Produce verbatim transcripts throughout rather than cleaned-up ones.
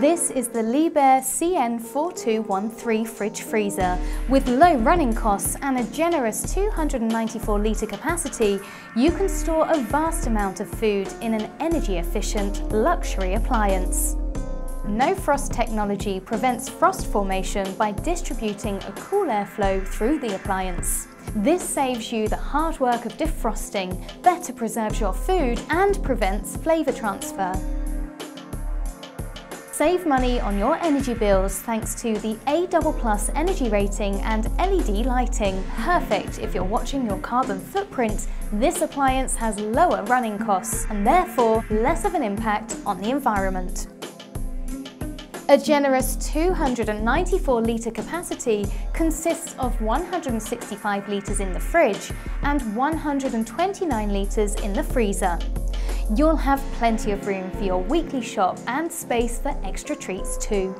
This is the Liebherr C N four two one three fridge freezer. With low running costs and a generous two hundred ninety-four litre capacity, you can store a vast amount of food in an energy-efficient luxury appliance. No frost technology prevents frost formation by distributing a cool airflow through the appliance. This saves you the hard work of defrosting, better preserves your food and prevents flavour transfer. Save money on your energy bills thanks to the A plus plus energy rating and L E D lighting. Perfect if you're watching your carbon footprint, this appliance has lower running costs and therefore less of an impact on the environment. A generous two hundred ninety-four litre capacity consists of one hundred sixty-five litres in the fridge and one hundred twenty-nine litres in the freezer. You'll have plenty of room for your weekly shop and space for extra treats too.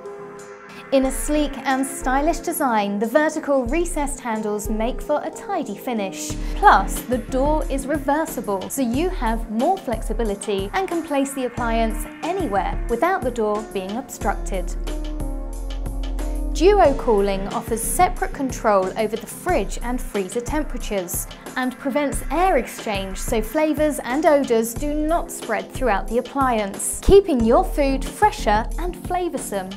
In a sleek and stylish design, the vertical recessed handles make for a tidy finish. Plus, the door is reversible, so you have more flexibility and can place the appliance anywhere without the door being obstructed. Duo cooling offers separate control over the fridge and freezer temperatures and prevents air exchange so flavours and odours do not spread throughout the appliance, keeping your food fresher and flavoursome.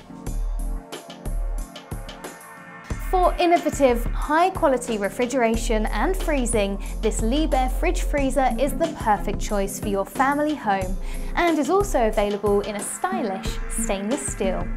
For innovative, high-quality refrigeration and freezing, this Liebherr fridge freezer is the perfect choice for your family home and is also available in a stylish stainless steel.